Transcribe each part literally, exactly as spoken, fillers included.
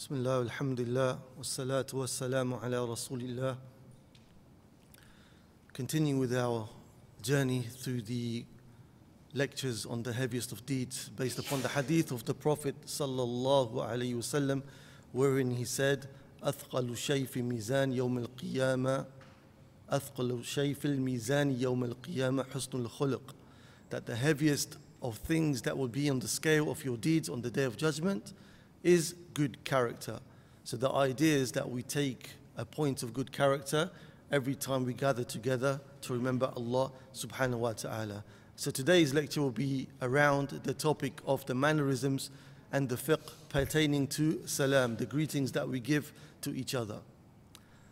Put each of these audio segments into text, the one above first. Bismillah, alhamdulillah, wassalatu wassalamu ala rasulillah. Continuing with our journey through the lectures on the heaviest of deeds based upon the hadith of the Prophet sallallahu alayhi wasallam, wherein he said, أثقل شيء في ميزان يوم القيامة أثقل شيء في الميزان يوم القيامة حسن الخلق, that the heaviest of things that will be on the scale of your deeds on the Day of Judgment is good character. So the idea is that we take a point of good character every time we gather together to remember Allah subhanahu wa ta'ala. So today's lecture will be around the topic of the mannerisms and the fiqh pertaining to salam, the greetings that we give to each other.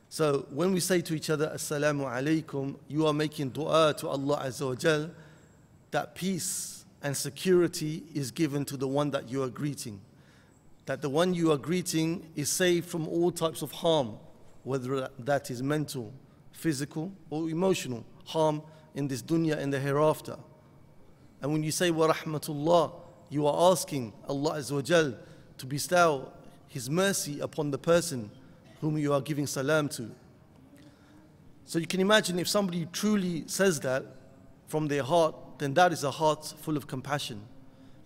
So when we say to each other, Assalamu alaikum, you are making dua to Allah Azza wa Jal that peace and security is given to the one that you are greeting, that the one you are greeting is saved from all types of harm, whether that is mental, physical, or emotional harm in this dunya and the hereafter. And when you say wa rahmatullah, you are asking Allah Azza wa Jal to bestow His mercy upon the person whom you are giving salam to. So you can imagine if somebody truly says that from their heart, then that is a heart full of compassion.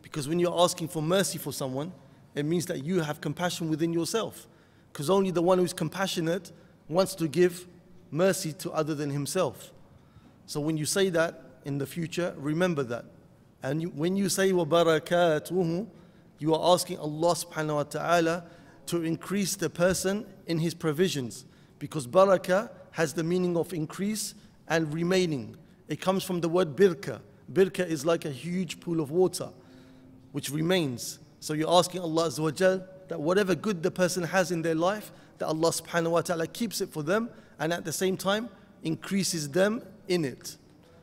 Because when you're asking for mercy for someone, it means that you have compassion within yourself. Because only the one who is compassionate wants to give mercy to other than himself. So when you say that in the future, remember that. And you, when you say wa barakatuhu, you are asking Allah subhanahu wa ta'ala to increase the person in his provisions, because barakah has the meaning of increase and remaining. It comes from the word birka. Birka is like a huge pool of water which remains. So you're asking Allah Azza wa Jal that whatever good the person has in their life, that Allah subhanahu wa ta'ala keeps it for them and at the same time increases them in it.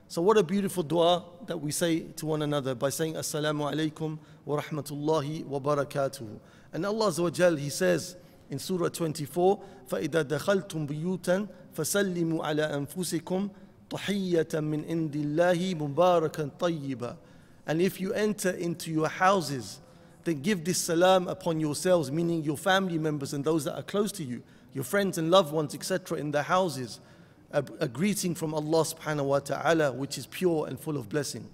So what a beautiful dua that we say to one another by saying Assalamu alaikum wa rahmatullahi wa barakatuhu. And Allah Azza wa Jal, He says in Surah twenty-four, فَإِذَا دَخَلْتُمْ بِيُوتًا فَسَلِّمُوا عَلَىٰ أَنفُسِكُمْ طَحِيَّةً مِّنْ عِنْدِ اللَّهِ مُبَارَكًا طَيِّبًا. And if you enter into your houses, then give this salam upon yourselves, meaning your family members and those that are close to you, your friends and loved ones, et cetera, in their houses. A, a greeting from Allah subhanahu wa ta'ala which is pure and full of blessing.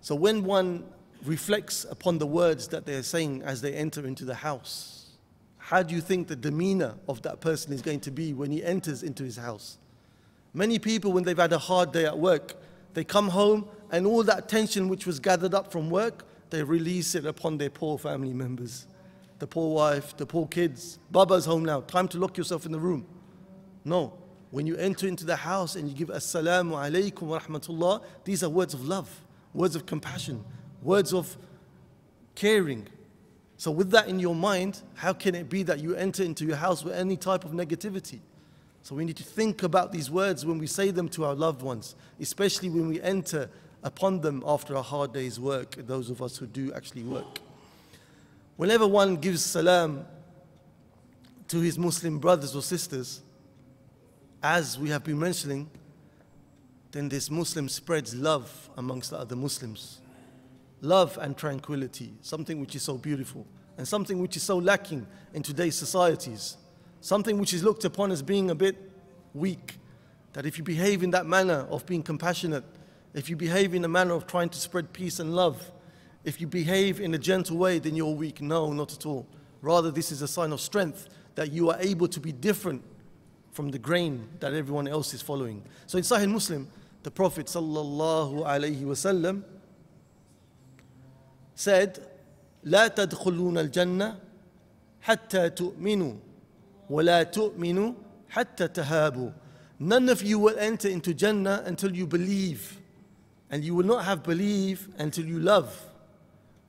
So when one reflects upon the words that they are saying as they enter into the house, how do you think the demeanor of that person is going to be when he enters into his house? Many people, when they've had a hard day at work, they come home and all that tension which was gathered up from work, they release it upon their poor family members, the poor wife, the poor kids. Baba's home now, time to lock yourself in the room. No, when you enter into the house and you give Assalamu alaikum wa rahmatullah, these are words of love, words of compassion, words of caring. So with that in your mind, how can it be that you enter into your house with any type of negativity? So we need to think about these words when we say them to our loved ones, especially when we enter upon them after a hard day's work, those of us who do actually work. Whenever one gives salam to his Muslim brothers or sisters, as we have been mentioning, then this Muslim spreads love amongst the other Muslims. Love and tranquility, something which is so beautiful and something which is so lacking in today's societies, something which is looked upon as being a bit weak, that if you behave in that manner of being compassionate, if you behave in a manner of trying to spread peace and love, if you behave in a gentle way, then you're weak. No, not at all. Rather, this is a sign of strength, that you are able to be different from the grain that everyone else is following. So in Sahih Muslim, the Prophet sallallahu alayhi wasallam said, لا تدخلون الجنة حتى تؤمنوا ولا تؤمنوا حتى تهابوا. None of you will enter into Jannah until you believe, and you will not have belief until you love.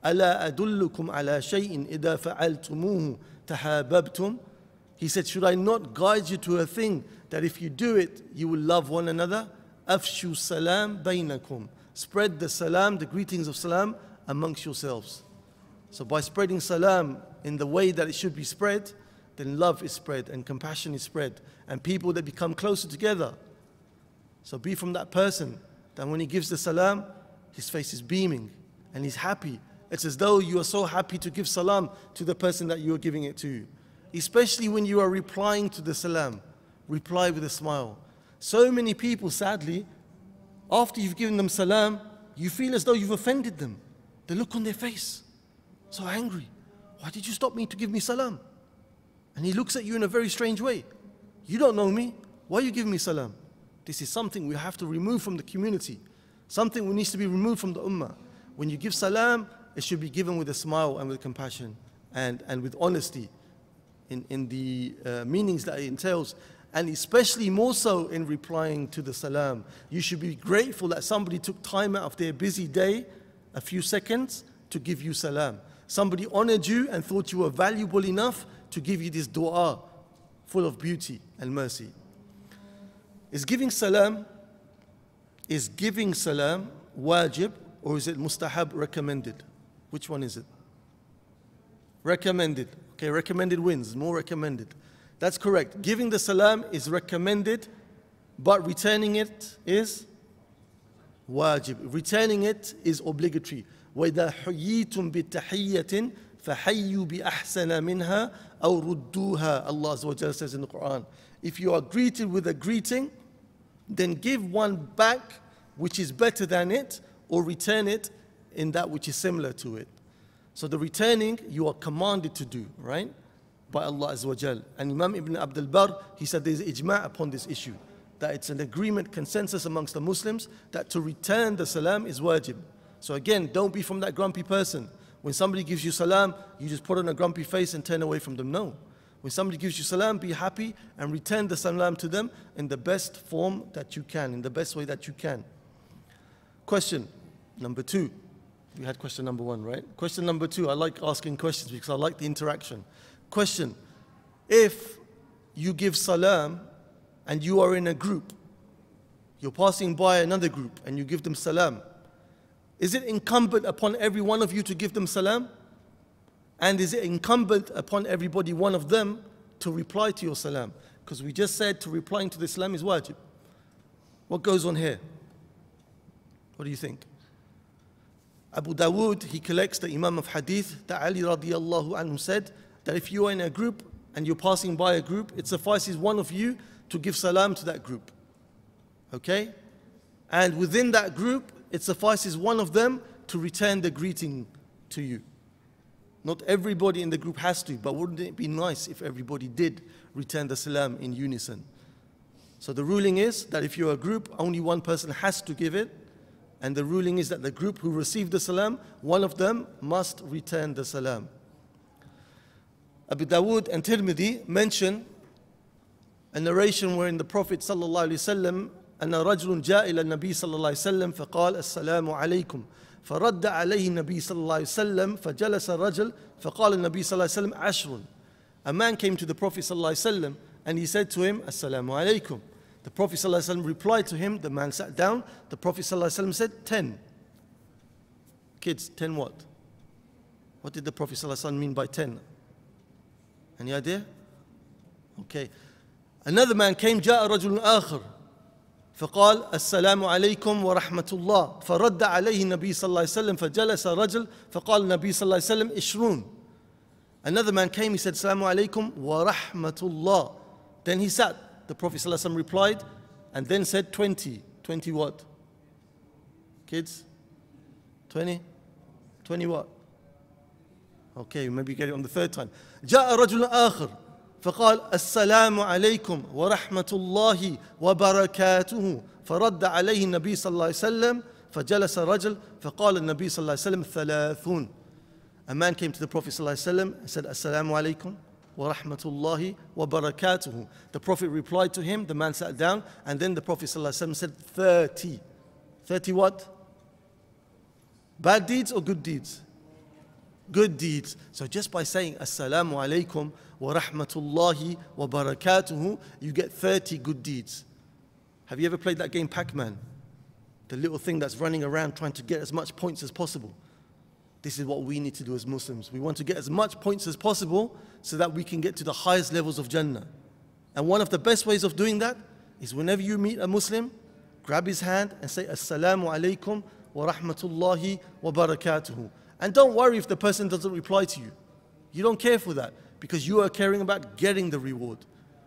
ألا أدلكم على شيء إذا فعلتموه تحاببتم. He said, should I not guide you to a thing that if you do it, you will love one another? Afshu salam bainakum. Spread the salam, the greetings of salam, amongst yourselves. So by spreading salam in the way that it should be spread, then love is spread and compassion is spread. And people that become closer together. So be from that person that when he gives the salam, his face is beaming and he's happy It's as though you are so happy to give salam to the person that you are giving it to. Especially when you are replying to the salam, reply with a smile. So many people, sadly, after you've given them salam, you feel as though you've offended them. The look on their face, so angry. Why did you stop me to give me salam? And he looks at you in a very strange way. You don't know me. Why are you giving me salam? This is something we have to remove from the community. Something that needs to be removed from the ummah. When you give salam, it should be given with a smile and with compassion and, and with honesty in, in the uh, meanings that it entails. And especially more so in replying to the salam. You should be grateful that somebody took time out of their busy day, a few seconds, to give you salam. Somebody honored you and thought you were valuable enough to give you this dua full of beauty and mercy. Is giving salam, is giving salam wajib or is it mustahab, recommended? Which one is it? Recommended. Okay, recommended wins, more recommended. That's correct. Giving the salam is recommended, but returning it is wajib. Returning it is obligatory. وَإِذَا حُيِّيتُمْ بِالتَّحِيَّةٍ فَحَيُّوا بِأَحْسَنَ مِنْهَا أَوْ رُدُّوهَا. Allah Azza wa Jalla says in the Quran, if you are greeted with a greeting, then give one back which is better than it, or return it in that which is similar to it. So the returning you are commanded to do, right? By Allah Azza wa Jal. And Imam Ibn Abdul Barr, he said there's ijma' upon this issue, that it's an agreement, consensus amongst the Muslims, that to return the salam is wajib. So again, don't be from that grumpy person. When somebody gives you salam, you just put on a grumpy face and turn away from them. No. When somebody gives you salam, be happy and return the salam to them in the best form that you can, in the best way that you can. Question number two. We had question number one, right? Question number two. I like asking questions because I like the interaction. Question, if you give salam and you are in a group, you're passing by another group and you give them salam, is it incumbent upon every one of you to give them salam? And is it incumbent upon everybody, one of them, to reply to your salam? Because we just said to replying to the salam is wajib. What goes on here? What do you think? Abu Dawud, he collects the Imam of Hadith, that Ali radiallahu anhu said, that if you are in a group and you're passing by a group, it suffices one of you to give salam to that group. Okay? And within that group, it suffices one of them to return the greeting to you. Not everybody in the group has to, but wouldn't it be nice if everybody did return the salam in unison? So the ruling is that if you're a group, only one person has to give it. And the ruling is that the group who received the salam, one of them must return the salam. Abu Dawud and Tirmidhi mention a narration wherein the Prophet sallallahu alaihi wasallam, أن رجل جاء إلى النبي صلى الله عليه وسلم فقال السلام عليكم فرد عليه النبي صلى الله عليه وسلم فجلس الرجل فقال النبي صلى الله عليه وسلم عشر. A man came to the Prophet صلى الله عليه وسلم and he said to him السلام عليكم. The Prophet صلى الله عليه وسلم replied to him. The man sat down. The Prophet صلى الله عليه وسلم said ten. Kids, ten what? What did the Prophet صلى الله عليه وسلم mean by ten? Any idea? Okay. Another man came, جاء رجل آخر فقال السلام عليكم ورحمة الله فرد عليه النبي صلى الله عليه وسلم فجلس رجل فقال النبي صلى الله عليه وسلم عشرون. Another man came, he said السلام عليكم ورحمة الله. Then he sat. The Prophet صلى الله عليه وسلم replied and then said twenty. twenty what? Kids? twenty? twenty what? Okay, maybe get it on the third time. جاء رجل آخر فقال السلام عليكم ورحمة الله وبركاته فرد عليه النبي صلى الله عليه وسلم فجلس الرجل فقال النبي صلى الله عليه وسلم ثلاثون. A man came to the Prophet صلى الله عليه وسلم and said السلام عليكم ورحمة الله وبركاته. The Prophet replied to him. The man sat down and then the Prophet صلى الله عليه وسلم said thirty. thirty what? Bad deeds or good deeds? Good deeds. So just by saying Assalamu alaikum wa rahmatullahi wa barakatuhu, you get thirty good deeds. Have you ever played that game Pac-Man? The little thing that's running around trying to get as much points as possible. This is what we need to do as Muslims. We want to get as much points as possible so that we can get to the highest levels of Jannah. And one of the best ways of doing that is whenever you meet a Muslim, grab his hand and say Assalamu alaikum wa rahmatullahi wa barakatuhu. And don't worry if the person doesn't reply to you. You don't care for that, because you are caring about getting the reward.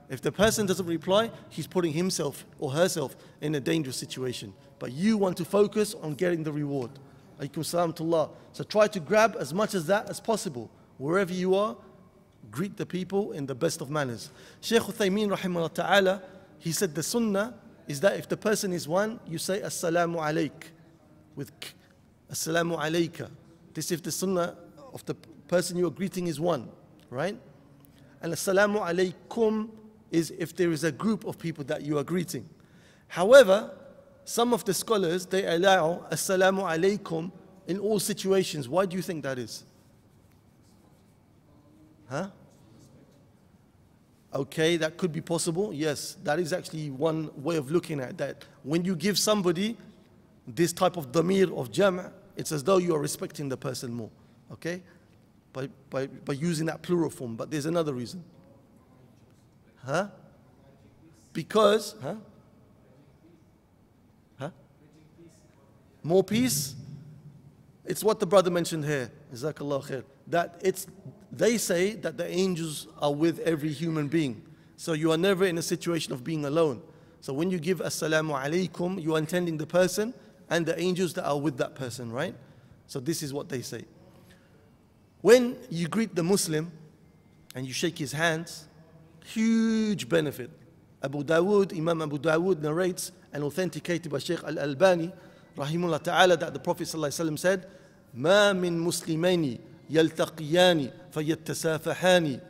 If the person doesn't reply, he's putting himself or herself in a dangerous situation. But you want to focus on getting the reward. Alaykum salam to Allah. So try to grab as much as that as possible. Wherever you are, greet the people in the best of manners. Shaykh Uthaymeen rahimahullah ta'ala, he said the sunnah is that if the person is one, you say Assalamu alaik with Assalamu alaika. This is if the sunnah of the person you are greeting is one, right? And Assalamu alaikum is if there is a group of people that you are greeting. However, some of the scholars, they allow Assalamu alaikum in all situations. Why do you think that is? Huh? Okay, that could be possible. Yes, that is actually one way of looking at that. When you give somebody this type of damir of jama', it's as though you are respecting the person more, okay? By, by, by using that plural form. But there's another reason. Huh? Because, huh? Huh? More peace? It's what the brother mentioned here. Jazakallah khair. That it's, they say that the angels are with every human being. So you are never in a situation of being alone. So when you give Assalamu alaikum, you are intending the person and the angels that are with that person, right? So this is what they say. When you greet the Muslim and you shake his hands, huge benefit. Abu Dawud, Imam Abu Dawud narrates and authenticated by Shaykh Al-Albani, rahimullah ta'ala, that the Prophet ﷺ said, مَا مِن مُسْلِمَيْنِ يَلْتَقِيَانِ فَيَتَّسَافَحَانِ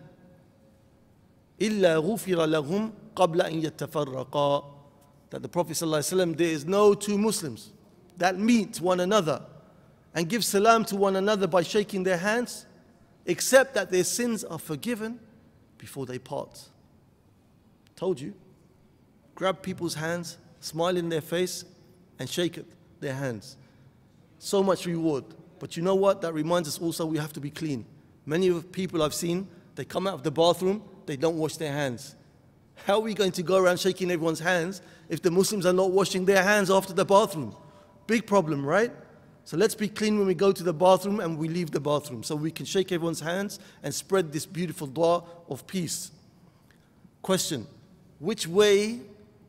إِلَّا غُفِرَ لَهُمْ قَبْلَ أَن يَتَّفَرَّقَا. That the Prophet ﷺ, there is no two Muslims that meet one another and give salam to one another by shaking their hands, except that their sins are forgiven before they part. Told you. Grab people's hands, smile in their face, and shake it, their hands. So much reward. But you know what? That reminds us also we have to be clean. Many of the people I've seen, they come out of the bathroom, they don't wash their hands. How are we going to go around shaking everyone's hands if the Muslims are not washing their hands after the bathroom? Big problem, right? So let's be clean when we go to the bathroom and we leave the bathroom, so we can shake everyone's hands and spread this beautiful dua of peace. Question: which way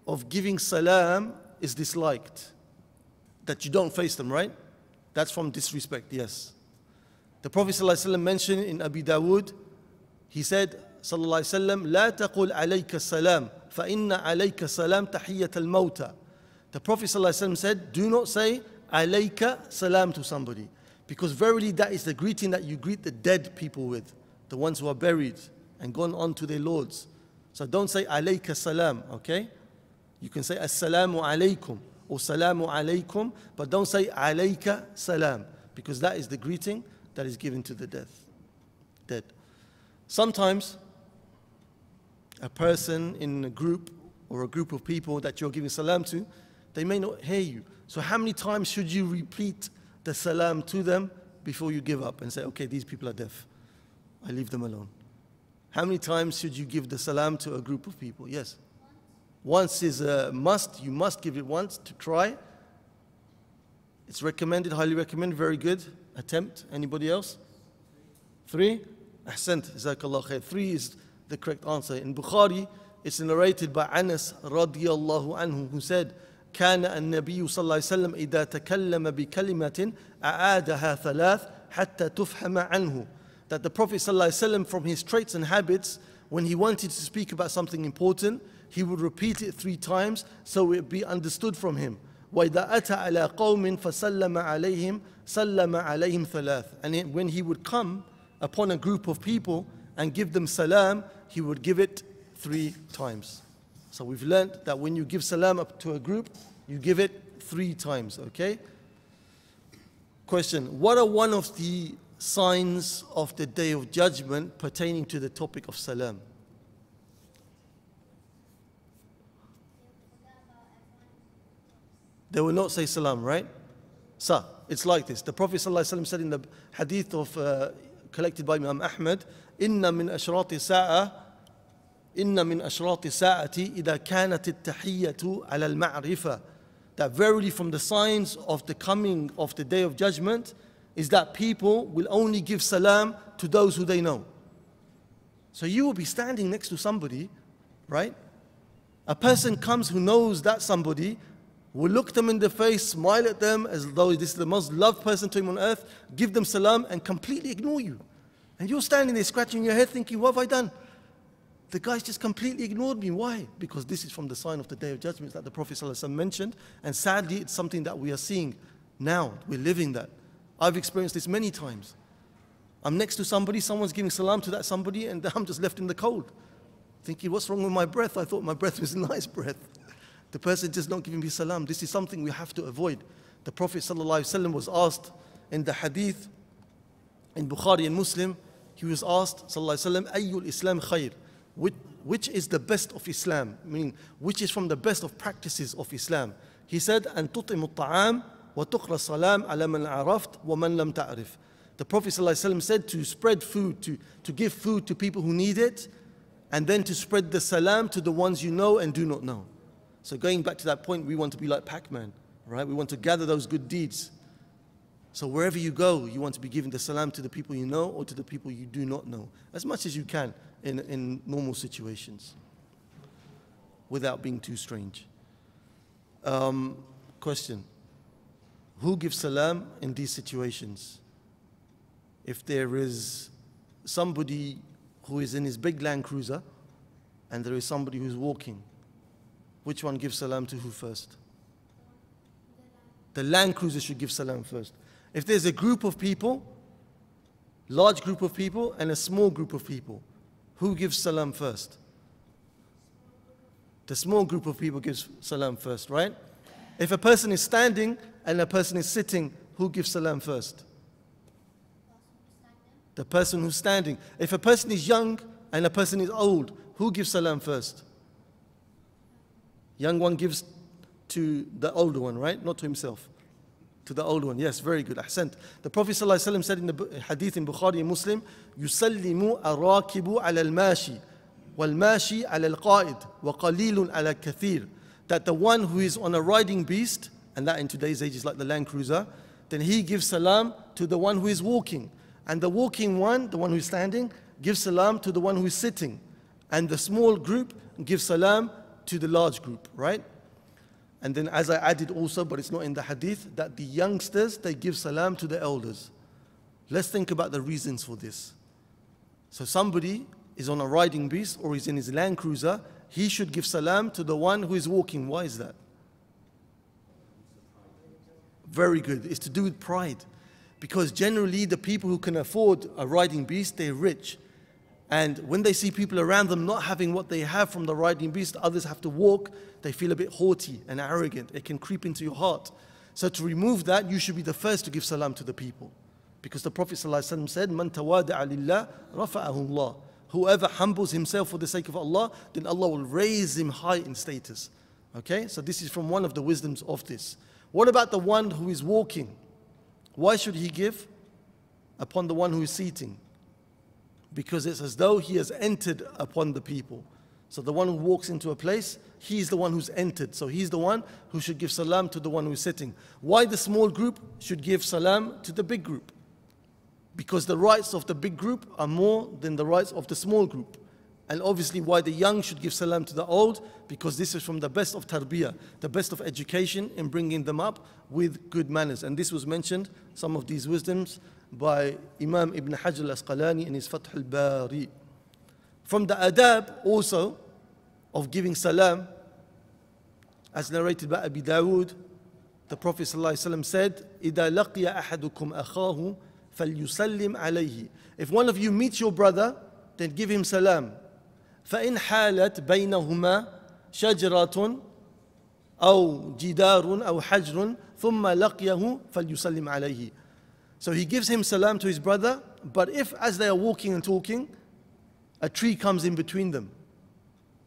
of giving salam is disliked? That you don't face them, right? That's from disrespect, yes. The Prophet ﷺ mentioned in Abu Dawud, he said, ﷺ, "La taqul alayka salam, fa inna alayka salam tahiyyat al-mawta." The Prophet ﷺ said, do not say alayka salam to somebody, because verily that is the greeting that you greet the dead people with, the ones who are buried and gone on to their lords. So don't say alayka salam, okay? You can say assalamu alaykum or salamu alaykum, but don't say alayka salam, because that is the greeting that is given to the death, dead. Sometimes a person in a group or a group of people that you're giving salam to, they may not hear you. So how many times should you repeat the salam to them before you give up and say, okay, these people are deaf, I leave them alone? How many times should you give the salam to a group of people? Yes. Once is a must. You must give it once to try. It's recommended, highly recommended, very good attempt. Anybody else? Three? Ahsant, jazakallah khair. Three is the correct answer. In Bukhari, it's narrated by Anas radiallahu anhu, who said, كان النبي صلى الله عليه وسلم إذا تكلم بكلمة أعادها ثلاث حتى تفهم عنه. That the Prophet صلى الله عليه وسلم, from his traits and habits, when he wanted to speak about something important, he would repeat it three times so it would be understood from him. وإذا أتى على قوم فسلم عليهم سلم عليهم ثلاث. And when he would come upon a group of people and give them salam, he would give it three times. So we've learned that when you give salam up to a group, you give it three times, okay? Question: what are one of the signs of the Day of Judgment pertaining to the topic of salam? They will not say salam, right? So it's like this. The Prophet ﷺ said in the hadith of, uh, collected by Imam Ahmad, "Inna min ashrati sa'a." Inna min ashrati sa'ati idha kanat at-tahiyyatu ala al-ma'rifa. That verily from the signs of the coming of the Day of Judgment is that people will only give salam to those who they know. So you will be standing next to somebody, right? A person comes who knows that somebody, will look them in the face, smile at them as though this is the most loved person to him on earth, give them salam and completely ignore you. And you're standing there scratching your head thinking, what have I done? The guy's just completely ignored me. Why? Because this is from the sign of the Day of Judgment that the Prophet ﷺ mentioned. And sadly, it's something that we are seeing now. We're living that. I've experienced this many times. I'm next to somebody, someone's giving salam to that somebody, and I'm just left in the cold. Thinking, what's wrong with my breath? I thought my breath was a nice breath. The person just not giving me salam. This is something we have to avoid. The Prophet ﷺ was asked in the hadith, in Bukhari and Muslim, he was asked, ﷺ, ayyul Islam khair? Which, which is the best of Islam, meaning which is from the best of practices of Islam. He said, "An tutimu at-ta'am wa tuqra salam ala man araft wa man lam ta'rif." The Prophet ﷺ said to spread food, to, to give food to people who need it, and then to spread the salam to the ones you know and do not know. So going back to that point, we want to be like Pac-Man, right? We want to gather those good deeds. So wherever you go, you want to be giving the salam to the people you know or to the people you do not know, as much as you can in, in normal situations, without being too strange. Um, question, who gives salam in these situations? If there is somebody who is in his big Land Cruiser and there is somebody who's walking, which one gives salam to who first? The Land Cruiser should give salam first. If there's a group of people, large group of people and a small group of people, who gives salam first? The small group of people gives salam first, right? If a person is standing and a person is sitting, who gives salam first? The person who's standing. If a person is young and a person is old, who gives salam first? Young one gives to the older one, right? Not to himself. To the old one, yes, very good, ahsant. The Prophet ﷺ said in the hadith in Bukhari and Muslim, يُسَلِّمُ الرَّاكِبُ عَلَى الْمَاشِي وَالْمَاشِي عَلَى الْقَائِدِ وَقَلِيلٌ عَلَى الْكَثِيرِ. That the one who is on a riding beast, and that in today's age is like the Land Cruiser, then he gives salam to the one who is walking. And the walking one, the one who is standing, gives salam to the one who is sitting. And the small group gives salam to the large group, right? And then as I added also, but it's not in the hadith, that the youngsters, they give salam to the elders. Let's think about the reasons for this. So somebody is on a riding beast or is in his Land Cruiser, he should give salam to the one who is walking. Why is that? Very good. It's to do with pride. Because generally the people who can afford a riding beast, they're rich. And when they see people around them not having what they have from the riding beast, others have to walk, they feel a bit haughty and arrogant. It can creep into your heart. So to remove that, you should be the first to give salam to the people. Because the Prophet ﷺ said, "Man tawada'a lillah, rafa'ahu Allah." Whoever humbles himself for the sake of Allah, then Allah will raise him high in status. Okay, so this is from one of the wisdoms of this. What about the one who is walking? Why should he give upon the one who is seating? Because it's as though he has entered upon the people. So the one who walks into a place, he's the one who's entered. So he's the one who should give salam to the one who's sitting. Why the small group should give salam to the big group? Because the rights of the big group are more than the rights of the small group. And obviously why the young should give salam to the old, because this is from the best of tarbiyah, the best of education in bringing them up with good manners. And this was mentioned, some of these wisdoms, by Imam Ibn Hajr al-Asqalani in his Fath al-Bari. From the adab also of giving salam, as narrated by Abu Dawud, the Prophet ﷺ said, إِذَا لَقِيَ أَحَدُكُمْ أَخَاهُ فَلْيُسَلِّمْ عَلَيْهِ. If one of you meets your brother, then give him salam. فَإِنْ حَالَتْ بَيْنَهُمَا شَجْرَةٌ أَوْ جِدَارٌ أَوْ حَجْرٌ ثُمَّ لَقِيَهُ فَلْيُسَلِّمْ عَلَيْهِ. So he gives him salam to his brother, but if as they are walking and talking, a tree comes in between them,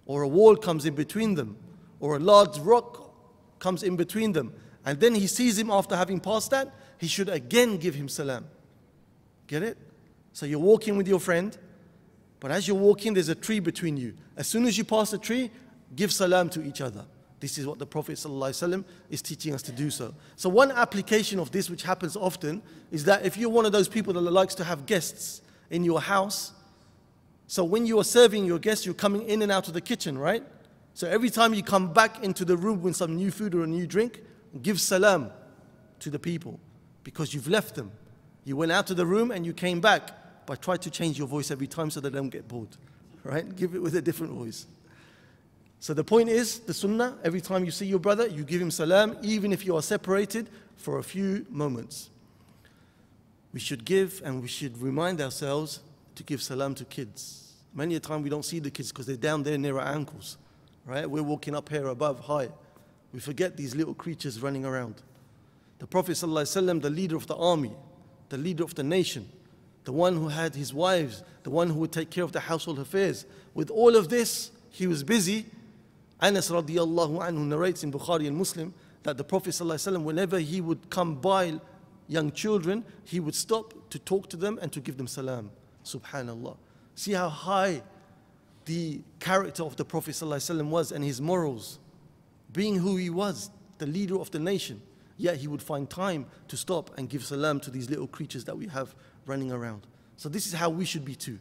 or a wall comes in between them, or a large rock comes in between them, and then he sees him after having passed that, he should again give him salam. Get it? So you're walking with your friend, but as you're walking, there's a tree between you. As soon as you pass the tree, give salam to each other. This is what the Prophet ﷺ is teaching us to do so. So one application of this, which happens often, is that if you're one of those people that likes to have guests in your house, so when you are serving your guests, you're coming in and out of the kitchen, right? So every time you come back into the room with some new food or a new drink, give salam to the people, because you've left them. You went out of the room and you came back, but try to change your voice every time so they don't get bored, right? Give it with a different voice. So the point is, the sunnah, every time you see your brother, you give him salam, even if you are separated for a few moments. We should give and we should remind ourselves to give salam to kids. Many a time we don't see the kids because they're down there near our ankles, right? We're walking up here above, high. We forget these little creatures running around. The Prophet ﷺ, the leader of the army, the leader of the nation, the one who had his wives, the one who would take care of the household affairs. With all of this, he was busy. Anas radiallahu anhu narrates in Bukhari and Muslim that the Prophet ﷺ, whenever he would come by young children, he would stop to talk to them and to give them salam. Subhanallah. See how high the character of the Prophet ﷺ was, and his morals. Being who he was, the leader of the nation, yet he would find time to stop and give salam to these little creatures that we have running around. So this is how we should be too.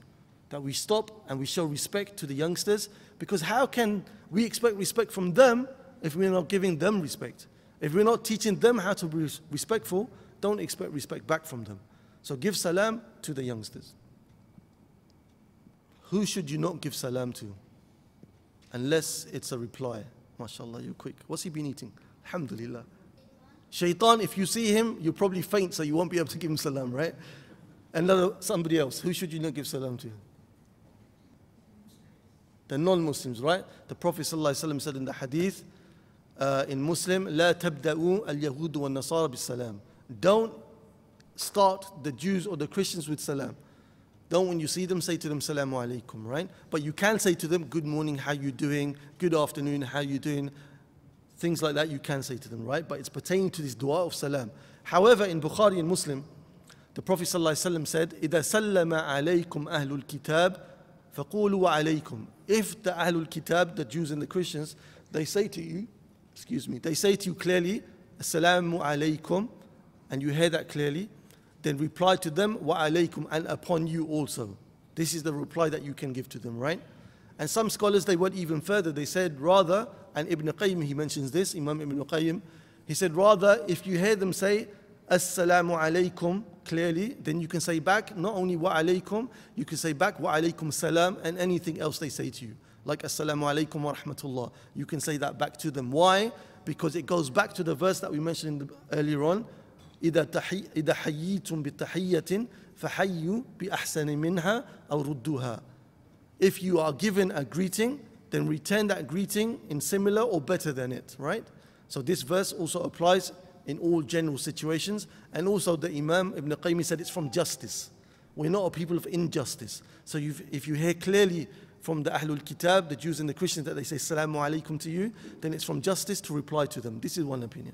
That we stop and we show respect to the youngsters, because how can we expect respect from them if we're not giving them respect? If we're not teaching them how to be respectful, don't expect respect back from them. So give salam to the youngsters. Who should you not give salam to? Unless it's a reply. MashaAllah, you're quick. What's he been eating? Alhamdulillah. Shaitan, if you see him, you'll probably faint, so you won't be able to give him salam, right? Another, somebody else. Who should you not give salam to? The non-Muslims, right? The Prophet ﷺ said in the hadith, uh, in Muslim, لَا تَبْدَأُوا الْيَهُودُ وَالنَّصَارَ بِالسَّلَامِ. Don't start the Jews or the Christians with salam. Don't, when you see them, say to them, Salaamu Alaikum, right? But you can say to them, good morning, how you doing? Good afternoon, how you doing? Things like that you can say to them, right? But it's pertaining to this dua of salam. However, in Bukhari and Muslim, the Prophet ﷺ said, إِذَا سَلَّمَ عَلَيْكُمْ أَهْلُ الْكِتَابِ فَقُولُوا عَلَيْكُمْ. If the Ahlul Kitab, the Jews and the Christians, they say to you, excuse me, they say to you clearly, Assalamu alaikum, and you hear that clearly, then reply to them, wa alaikum, and upon you also. This is the reply that you can give to them, right? And some scholars, they went even further. They said rather, and Ibn Qayyim, he mentions this, Imam Ibn Qayyim, he said rather, if you hear them say, Assalamu alaikum, clearly, then you can say back, not only wa alaykum, you can say back wa alaykum salam and anything else they say to you. Like assalamu alaykum wa rahmatullah. You can say that back to them. Why? Because it goes back to the verse that we mentioned earlier on. إِذَا حَيِّيتُمْ بِالتَّحِيَّةٍ فَحَيُّوا بِأَحْسَنِ مِنْهَا أَوْ رُدُّهَا. If you are given a greeting, then return that greeting in similar or better than it, right? So this verse also applies in all general situations. And also the Imam Ibn Qayyim said it's from justice. We're not a people of injustice. So you've, if you hear clearly from the Ahlul Kitab, the Jews and the Christians, that they say Salamu Alaikum to you, then it's from justice to reply to them. This is one opinion.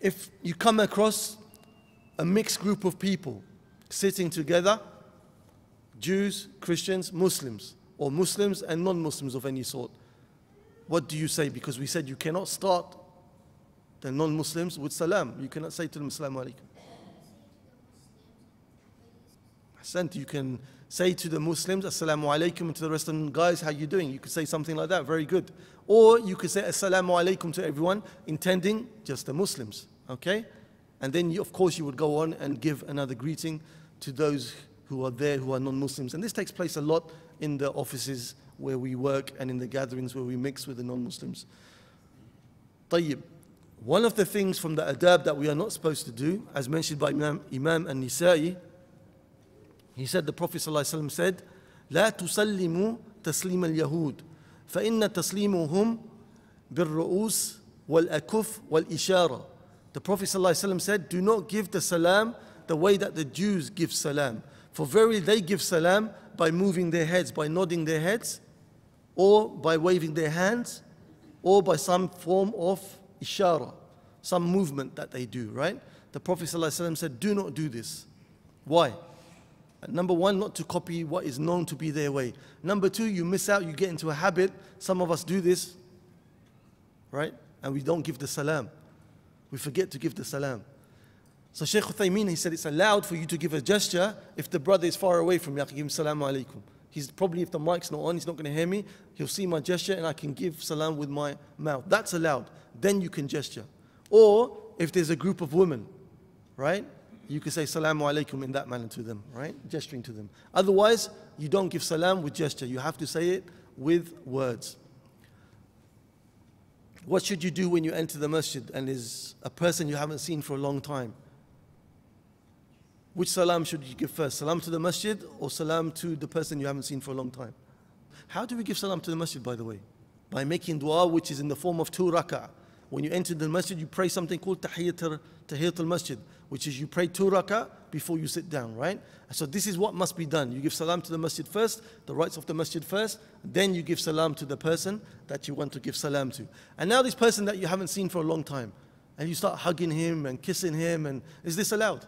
If you come across a mixed group of people sitting together, Jews, Christians, Muslims, or Muslims and non-Muslims of any sort, what do you say? Because we said you cannot start the non-Muslims with salam. You cannot say to them, Assalamu alaikum. Hassan, you can say to the Muslims, Assalamu alaikum, and to the rest of them, guys, how you doing? You could say something like that, very good. Or you could say Assalamu alaikum to everyone, intending just the Muslims, okay? And then, you, of course, you would go on and give another greeting to those who are there, who are non-Muslims. And this takes place a lot in the offices where we work and in the gatherings where we mix with the non-Muslims. Tayyib. One of the things from the adab that we are not supposed to do, as mentioned by Imam, Imam An-Nisa'i, he said, the Prophet ﷺ said, لا تسلموا تسليم اليهود فإن تسليمهم بالرؤوس والأكف والإشارة. The Prophet ﷺ said, do not give the salam the way that the Jews give salam. For verily they give salam by moving their heads, by nodding their heads, or by waving their hands, or by some form of ishara, some movement that they do, right? The Prophet ﷺ said, do not do this. Why? Number one, not to copy what is known to be their way. Number two, you miss out, you get into a habit. Some of us do this, right? And we don't give the salam. We forget to give the salam. So Shaykh Uthaymeen, he said it's allowed for you to give a gesture if the brother is far away from you. I can give him salam alaikum. He's probably, if the mic's not on, he's not going to hear me. He'll see my gesture and I can give salam with my mouth. That's allowed. Then you can gesture. Or if there's a group of women, right? You can say salamu alaikum in that manner to them, right? Gesturing to them. Otherwise, you don't give salam with gesture. You have to say it with words. What should you do when you enter the masjid and there's a person you haven't seen for a long time? Which salam should you give first? Salam to the masjid or salam to the person you haven't seen for a long time? How do we give salam to the masjid, by the way? By making dua, which is in the form of two raka'ah. When you enter the masjid, you pray something called tahiyyat al-masjid, which is you pray two raka'ah before you sit down, right? So this is what must be done. You give salam to the masjid first, the rights of the masjid first, then you give salam to the person that you want to give salam to. And now this person that you haven't seen for a long time, and you start hugging him and kissing him, and is this allowed?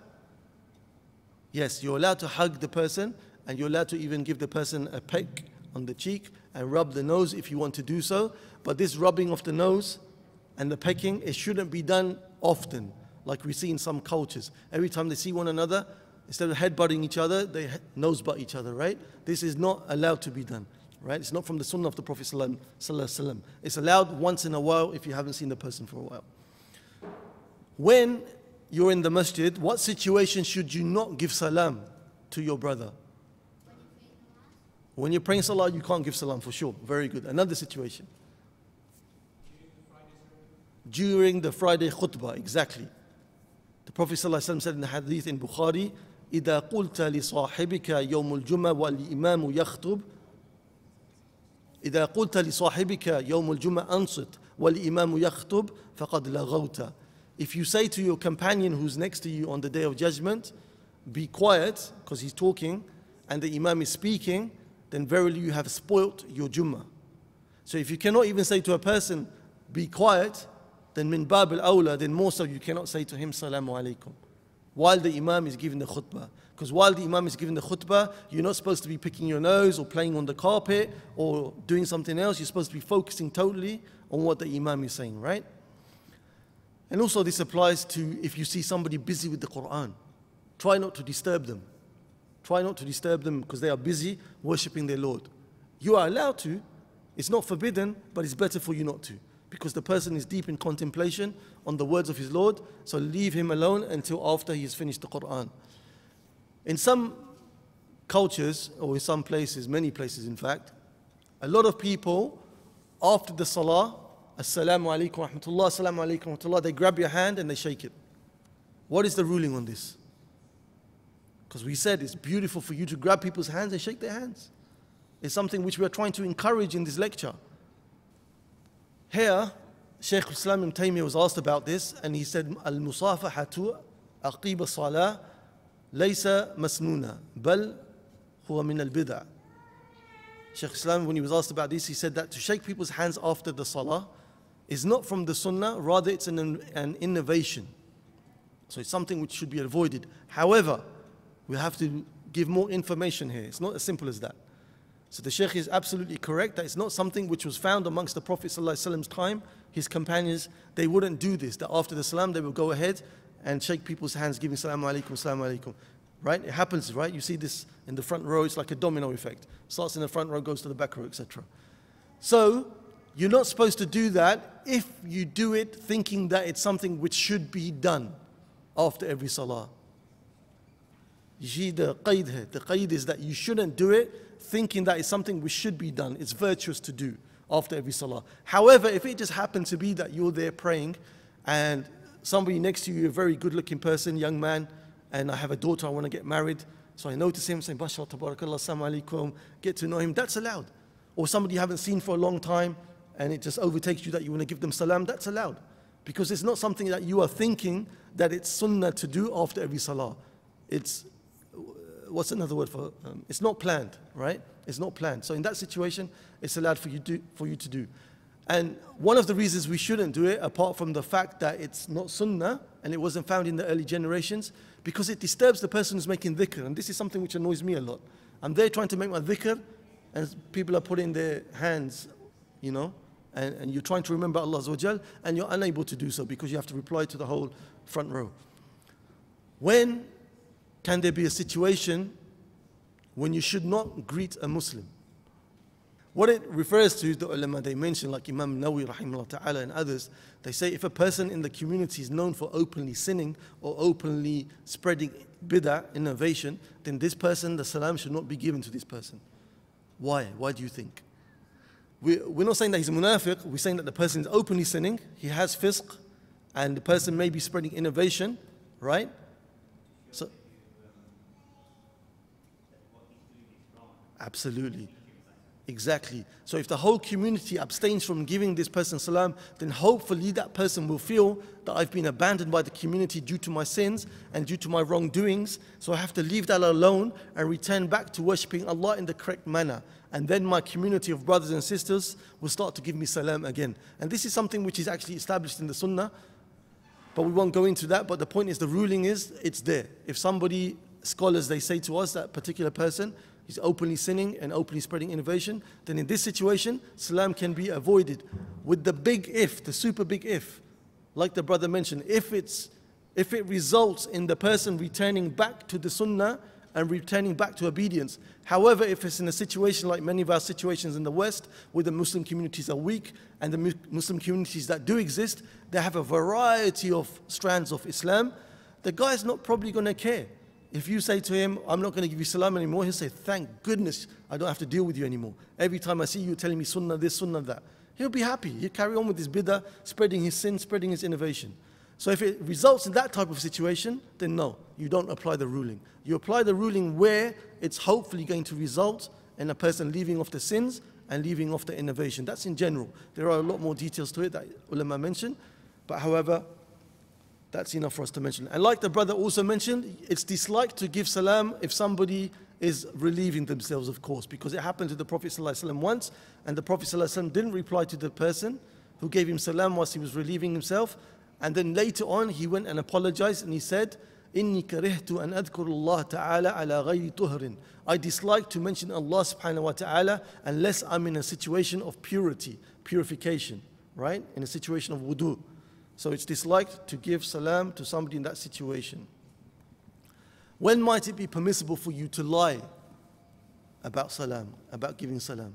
Yes, you're allowed to hug the person, and you're allowed to even give the person a peck on the cheek and rub the nose if you want to do so. But this rubbing of the nose and the pecking, it shouldn't be done often, like we see in some cultures. Every time they see one another, instead of headbutting each other, they nosebutt each other, right? This is not allowed to be done, right? It's not from the sunnah of the Prophet Sallallahu Alaihi Wasallam. It's allowed once in a while if you haven't seen the person for a while. When you're in the masjid, what situation should you not give salam to your brother? When you're praying salah, you can't give salam for sure. Very good. Another situation. During the Friday khutbah, exactly. The Prophet ﷺ said in the hadith in Bukhari, إِذَا قُلْتَ لِصَاحِبِكَ يَوْمُ الْجُمَّةِ وَالْإِمَامُ يَخْطُبُ إِذَا قُلْتَ لِصَاحِبِكَ يَوْمُ الْجُمَّةِ أَنْصِتْ وَالْإِمَامُ يَخْطُبُ فَقَدْ لَغَوْتَ. If you say to your companion who's next to you on the Day of Judgment, be quiet, because he's talking, and the Imam is speaking, then verily you have spoilt your Jummah. So if you cannot even say to a person, be quiet, then min bab al-awla, then more so you cannot say to him salamu alaikum while the Imam is giving the khutbah, because while the Imam is giving the khutbah, you're not supposed to be picking your nose or playing on the carpet or doing something else. You're supposed to be focusing totally on what the Imam is saying, right? And also this applies to if you see somebody busy with the Quran, try not to disturb them. Try not to disturb them because they are busy worshipping their Lord. You are allowed to. It's not forbidden, but it's better for you not to, because the person is deep in contemplation on the words of his Lord, so leave him alone until after he has finished the Quran. In some cultures, or in some places, many places in fact, a lot of people, after the salah, assalamu alaikum wa rahmatullah, assalamu alaikum wa rahmatullah, they grab your hand and they shake it. What is the ruling on this? Because we said it's beautiful for you to grab people's hands and shake their hands. It's something which we are trying to encourage in this lecture. Here, Shaykh Islam Ibn Taymiyyah was asked about this, and he said, Al-Musafahatu aqiba salah laysa masnuna, bal huwa min al-bid'ah. Shaykh Islam, when he was asked about this, he said that to shake people's hands after the salah is not from the sunnah, rather it's an, an innovation. So it's something which should be avoided. However, we have to give more information here. It's not as simple as that. So the Shaykh is absolutely correct that it's not something which was found amongst the Prophet ﷺ's time. His companions, they wouldn't do this, that after the salam they would go ahead and shake people's hands, giving salamu alaikum, salamu alaikum. Right? It happens, right? You see this in the front row, it's like a domino effect. Starts in the front row, goes to the back row, et cetera. So you're not supposed to do that if you do it thinking that it's something which should be done after every salah. You see the qaid here. The qaid is that you shouldn't do it thinking that it's something which should be done. It's virtuous to do after every salah. However, if it just happened to be that you're there praying and somebody next to you, a very good looking person, young man, and I have a daughter, I want to get married, so I notice him saying, Basha, tabarakallah, assalamu alaikum, get to know him, that's allowed. Or somebody you haven't seen for a long time and it just overtakes you that you want to give them salam, that's allowed. Because it's not something that you are thinking that it's sunnah to do after every salah. It's what's another word for um, it's not planned, right? It's not planned. So in that situation, it's allowed for you to for you to do. And one of the reasons we shouldn't do it, apart from the fact that it's not sunnah, and it wasn't found in the early generations, because it disturbs the person who's making dhikr. And this is something which annoys me a lot. I'm there trying to make my dhikr, and people are putting their hands, you know, and, and you're trying to remember Allah Azza wa Jal, and you're unable to do so because you have to reply to the whole front row. When can there be a situation when you should not greet a Muslim? What it refers to, the ulama, they mention, like Imam Nawawi rahimahullah ta'ala and others, they say if a person in the community is known for openly sinning or openly spreading bid'ah, innovation, then this person, the salam should not be given to this person. Why? Why do you think? We, we're not saying that he's munafiq, we're saying that the person is openly sinning, he has fisq, and the person may be spreading innovation, right? So, absolutely. Exactly. So if the whole community abstains from giving this person salam, then hopefully that person will feel that I've been abandoned by the community due to my sins and due to my wrongdoings, so I have to leave that alone and return back to worshipping Allah in the correct manner. And then my community of brothers and sisters will start to give me salam again. And this is something which is actually established in the sunnah, but we won't go into that. But the point is, the ruling is, it's there. If somebody, scholars, they say to us that particular person is openly sinning and openly spreading innovation, then in this situation, salam can be avoided. With the big if, the super big if, like the brother mentioned, if, it's, if it results in the person returning back to the sunnah and returning back to obedience. However, if it's in a situation like many of our situations in the West, where the Muslim communities are weak, and the Muslim communities that do exist, they have a variety of strands of Islam, the guy's not probably going to care. If you say to him, I'm not going to give you salam anymore, he'll say, thank goodness I don't have to deal with you anymore. Every time I see you telling me sunnah this, sunnah that. He'll be happy. He'll carry on with his bid'ah, spreading his sin, spreading his innovation. So if it results in that type of situation, then no, you don't apply the ruling. You apply the ruling where it's hopefully going to result in a person leaving off the sins and leaving off the innovation. That's in general. There are a lot more details to it that ulama mentioned, but however, that's enough for us to mention. And like the brother also mentioned, it's disliked to give salam if somebody is relieving themselves, of course, because it happened to the Prophet ﷺ once, and the Prophet ﷺ didn't reply to the person who gave him salam whilst he was relieving himself. And then later on, he went and apologized, and he said, إِنِّي كَرِهْتُ أَنْ أَذْكُرُ اللَّهَ تَعَالَى عَلَى غَيْرِ طُهْرٍ. I dislike to mention Allah subhanahu wa ta'ala unless I'm in a situation of purity, purification, right? In a situation of wudu. So it's disliked to give salam to somebody in that situation. When might it be permissible for you to lie about salam, about giving salam?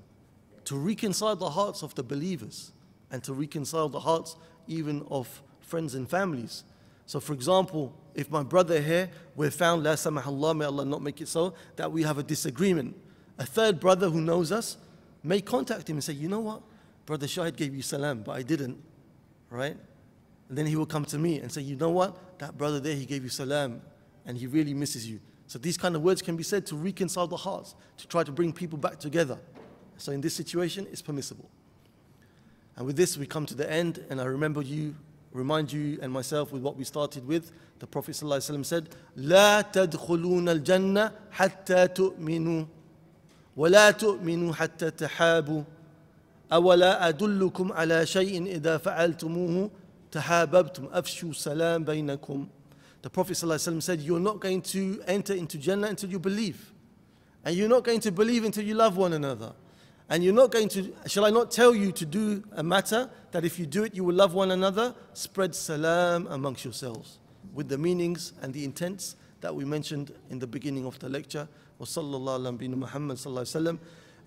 To reconcile the hearts of the believers, and to reconcile the hearts even of friends and families. So for example, if my brother here, we're found, la samahallah, may Allah not make it so, that we have a disagreement. A third brother who knows us may contact him and say, you know what, Brother Shahid gave you salam, but I didn't, right? And then he will come to me and say, you know what, that brother there, he gave you salam, and he really misses you. So these kind of words can be said to reconcile the hearts, to try to bring people back together. So in this situation, it's permissible. And with this, we come to the end, and I remember you, remind you and myself with what we started with. The Prophet ﷺ said, لَا تَدْخُلُونَ الْجَنَّةِ حَتَّى تُؤْمِنُوا وَلَا تُؤْمِنُوا حَتَّى تَحَابُوا أَوَلَا أَدُلُّكُمْ عَلَى شَيْءٍ إِذَا فَعَلْتُمُوهُ تَحَابَبْتُمْ أَفْشُوا سَلَامْ بَيْنَكُمْ. The Prophet ﷺ said, you're not going to enter into Jannah until you believe. And you're not going to believe until you love one another. And you're not going to, shall I not tell you to do a matter that if you do it, you will love one another? Spread salam amongst yourselves, with the meanings and the intents that we mentioned in the beginning of the lecture. Wa sallallahu alayhi wa sallam.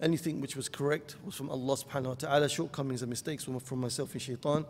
Anything which was correct was from Allah subhanahu wa ta'ala. Shortcomings and mistakes were from myself and shaitan.